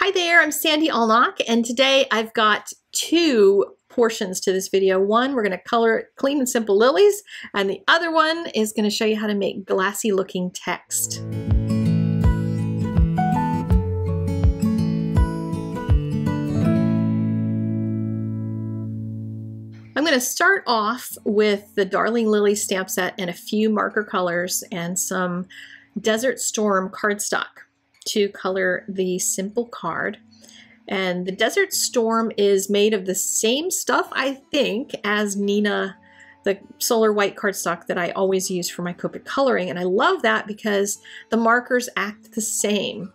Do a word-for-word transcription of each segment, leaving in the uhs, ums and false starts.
Hi there, I'm Sandy Alnock, and today I've got two portions to this video. One, we're going to color clean and simple lilies, and the other one is going to show you how to make glassy looking text. I'm going to start off with the Darling Lily stamp set and a few marker colors and some Desert Storm cardstock to color the simple card. And the Desert Storm is made of the same stuff, I think, as Nina, the solar white cardstock that I always use for my Copic coloring. And I love that because the markers act the same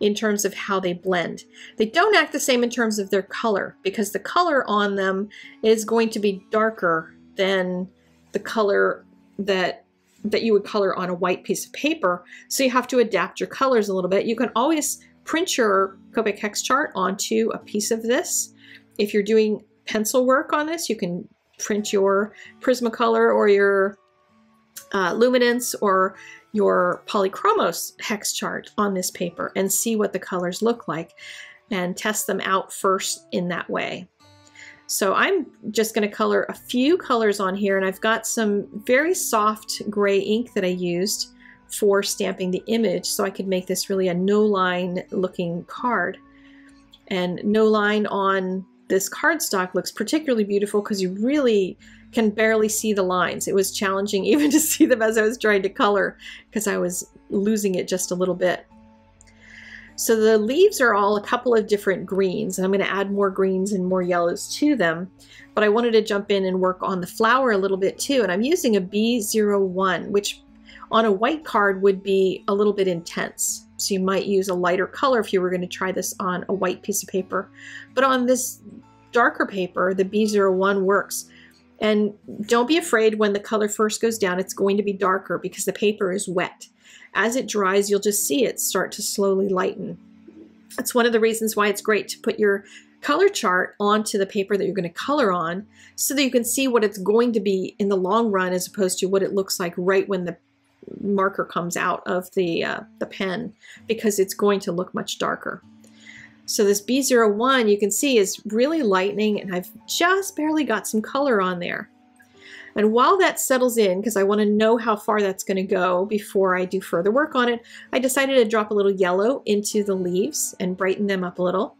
in terms of how they blend. They don't act the same in terms of their color, because the color on them is going to be darker than the color that that you would color on a white piece of paper. So you have to adapt your colors a little bit. You can always print your Copic hex chart onto a piece of this. If you're doing pencil work on this, you can print your Prismacolor or your uh, Luminance or your Polychromos hex chart on this paper and see what the colors look like and test them out first in that way. So I'm just going to color a few colors on here, and I've got some very soft gray ink that I used for stamping the image so I could make this really a no-line looking card. And no-line on this cardstock looks particularly beautiful because you really can barely see the lines. It was challenging even to see them as I was trying to color because I was losing it just a little bit. So the leaves are all a couple of different greens, and I'm going to add more greens and more yellows to them, but I wanted to jump in and work on the flower a little bit too, and I'm using a B zero one, which on a white card would be a little bit intense. So you might use a lighter color if you were going to try this on a white piece of paper, but on this darker paper, the B zero one works. And don't be afraid when the color first goes down, it's going to be darker because the paper is wet. As it dries, you'll just see it start to slowly lighten. That's one of the reasons why it's great to put your color chart onto the paper that you're going to color on so that you can see what it's going to be in the long run as opposed to what it looks like right when the marker comes out of the, uh, the pen, because it's going to look much darker. So this B zero one, you can see, is really lightening, and I've just barely got some color on there. And while that settles in, because I want to know how far that's going to go before I do further work on it, I decided to drop a little yellow into the leaves and brighten them up a little.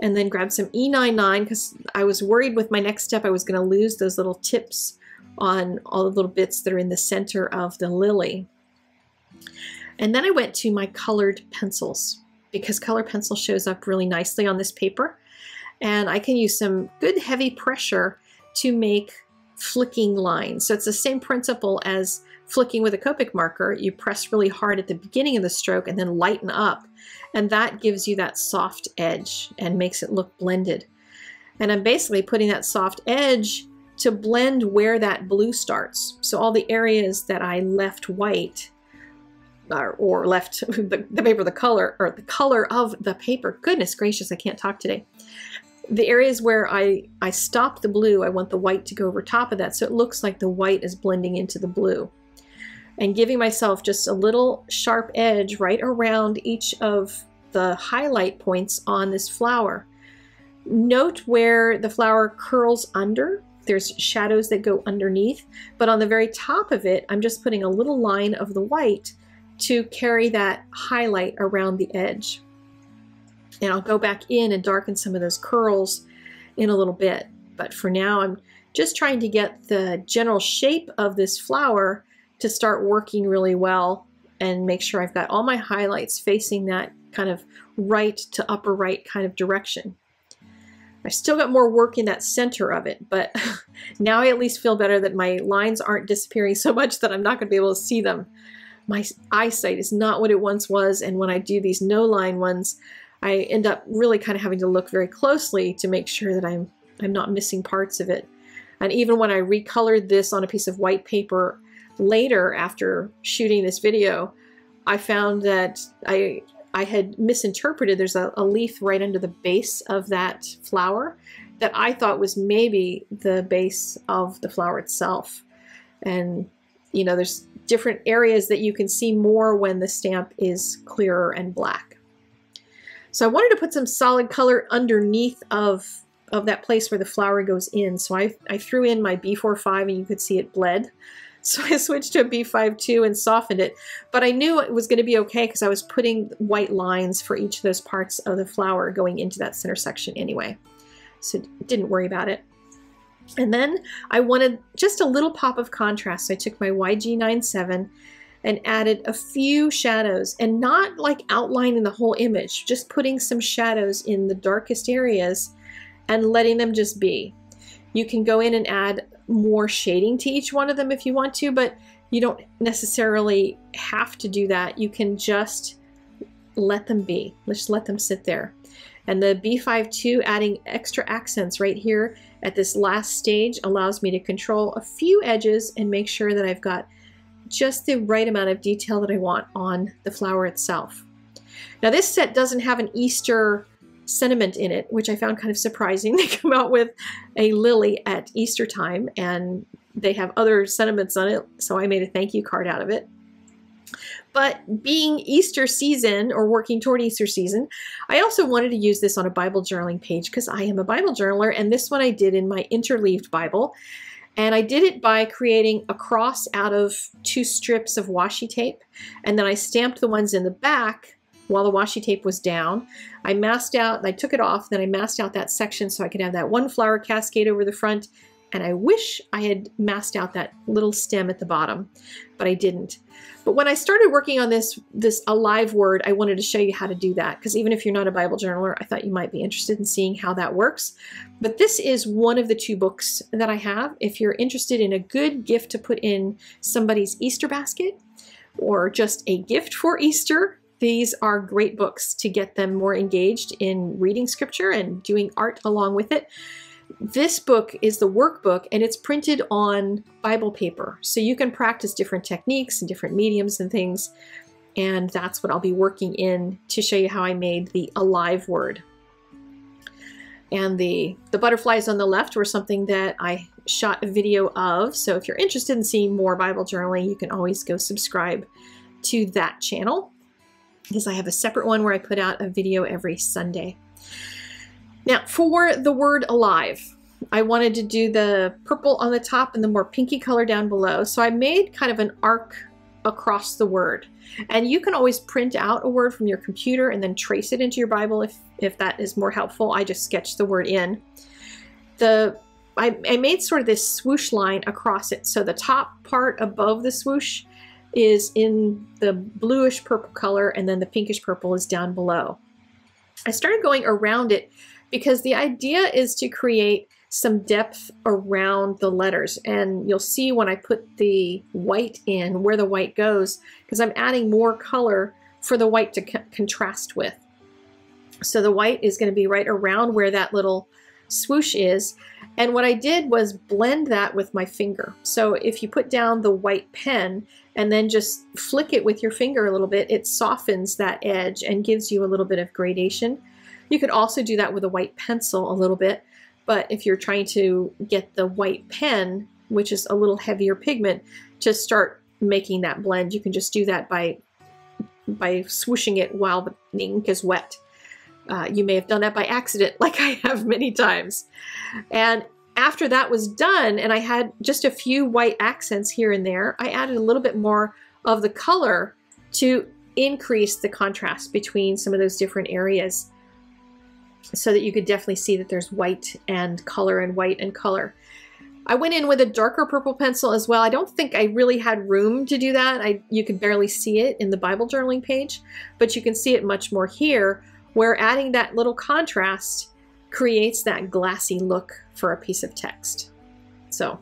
And then grab some E ninety-nine, because I was worried with my next step I was going to lose those little tips on all the little bits that are in the center of the lily. And then I went to my colored pencils, because color pencil shows up really nicely on this paper, and I can use some good heavy pressure to make flicking lines. So it's the same principle as flicking with a Copic marker. You press really hard at the beginning of the stroke and then lighten up, and that gives you that soft edge and makes it look blended. And I'm basically putting that soft edge to blend where that blue starts. So all the areas that I left white Or, or left the, the paper, the color, or the color of the paper. Goodness gracious, I can't talk today. The areas where I, I stopped the blue, I want the white to go over top of that, so it looks like the white is blending into the blue. And giving myself just a little sharp edge right around each of the highlight points on this flower. Note where the flower curls under. There's shadows that go underneath, but on the very top of it, I'm just putting a little line of the white to carry that highlight around the edge. And I'll go back in and darken some of those curls in a little bit. But for now, I'm just trying to get the general shape of this flower to start working really well and make sure I've got all my highlights facing that kind of right to upper right kind of direction. I've still got more work in that center of it, but now I at least feel better that my lines aren't disappearing so much that I'm not going to be able to see them. My eyesight is not what it once was, and when I do these no-line ones, I end up really kind of having to look very closely to make sure that I'm, I'm not missing parts of it. And even when I recolored this on a piece of white paper later after shooting this video, I found that I, I had misinterpreted. There's a, a leaf right under the base of that flower that I thought was maybe the base of the flower itself. And, you know, there's different areas that you can see more when the stamp is clearer and black. So I wanted to put some solid color underneath of, of that place where the flower goes in. So I, I threw in my B four five and you could see it bled. So I switched to a B five two and softened it. But I knew it was going to be okay because I was putting white lines for each of those parts of the flower going into that center section anyway. So didn't worry about it. And then I wanted just a little pop of contrast. So I took my Y G ninety-seven and added a few shadows, and not like outlining the whole image, just putting some shadows in the darkest areas and letting them just be. You can go in and add more shading to each one of them if you want to, but you don't necessarily have to do that. You can just let them be. Just let them sit there. And the B five two, adding extra accents right here at this last stage, allows me to control a few edges and make sure that I've got just the right amount of detail that I want on the flower itself. Now this set doesn't have an Easter sentiment in it, which I found kind of surprising. They come out with a lily at Easter time and they have other sentiments on it, so I made a thank you card out of it. But being Easter season, or working toward Easter season, I also wanted to use this on a Bible journaling page because I am a Bible journaler, and this one I did in my interleaved Bible. And I did it by creating a cross out of two strips of washi tape, and then I stamped the ones in the back while the washi tape was down. I masked out, I took it off, then I masked out that section so I could have that one flower cascade over the front, and I wish I had masked out that little stem at the bottom, but I didn't. But when I started working on this, this alive word, I wanted to show you how to do that, because even if you're not a Bible journaler, I thought you might be interested in seeing how that works. But this is one of the two books that I have. If you're interested in a good gift to put in somebody's Easter basket, or just a gift for Easter, these are great books to get them more engaged in reading scripture and doing art along with it. This book is the workbook, and it's printed on Bible paper, so you can practice different techniques and different mediums and things, and that's what I'll be working in to show you how I made the alive word. And the, the butterflies on the left were something that I shot a video of, so if you're interested in seeing more Bible journaling, you can always go subscribe to that channel, because I have a separate one where I put out a video every Sunday. Now for the word alive, I wanted to do the purple on the top and the more pinky color down below. So I made kind of an arc across the word. And you can always print out a word from your computer and then trace it into your Bible if, if that is more helpful. I just sketched the word in. The, I, I made sort of this swoosh line across it. So the top part above the swoosh is in the bluish purple color, and then the pinkish purple is down below. I started going around it because the idea is to create some depth around the letters, and you'll see when I put the white in where the white goes, because I'm adding more color for the white to contrast with. So the white is going to be right around where that little swoosh is, and what I did was blend that with my finger. So if you put down the white pen and then just flick it with your finger a little bit, it softens that edge and gives you a little bit of gradation. You could also do that with a white pencil a little bit, but if you're trying to get the white pen, which is a little heavier pigment, to start making that blend, you can just do that by, by swooshing it while the ink is wet. Uh, you may have done that by accident, like I have many times. And after that was done, and I had just a few white accents here and there, I added a little bit more of the color to increase the contrast between some of those different areas, so that you could definitely see that there's white and color and white and color. I went in with a darker purple pencil as well. I don't think I really had room to do that. I, you could barely see it in the Bible journaling page, but you can see it much more here, where adding that little contrast creates that glassy look for a piece of text. So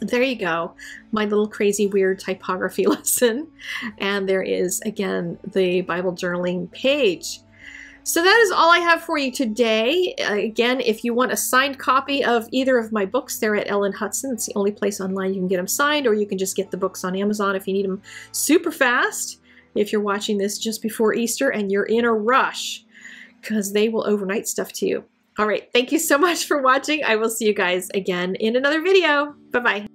there you go, my little crazy weird typography lesson. And there is, again, the Bible journaling page. So that is all I have for you today. Again, if you want a signed copy of either of my books, they're at Ellen Hutson. It's the only place online you can get them signed, or you can just get the books on Amazon if you need them super fast. If you're watching this just before Easter and you're in a rush, because they will overnight stuff to you. All right, thank you so much for watching. I will see you guys again in another video. Bye-bye.